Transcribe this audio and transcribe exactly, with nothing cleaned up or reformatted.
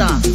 Basta.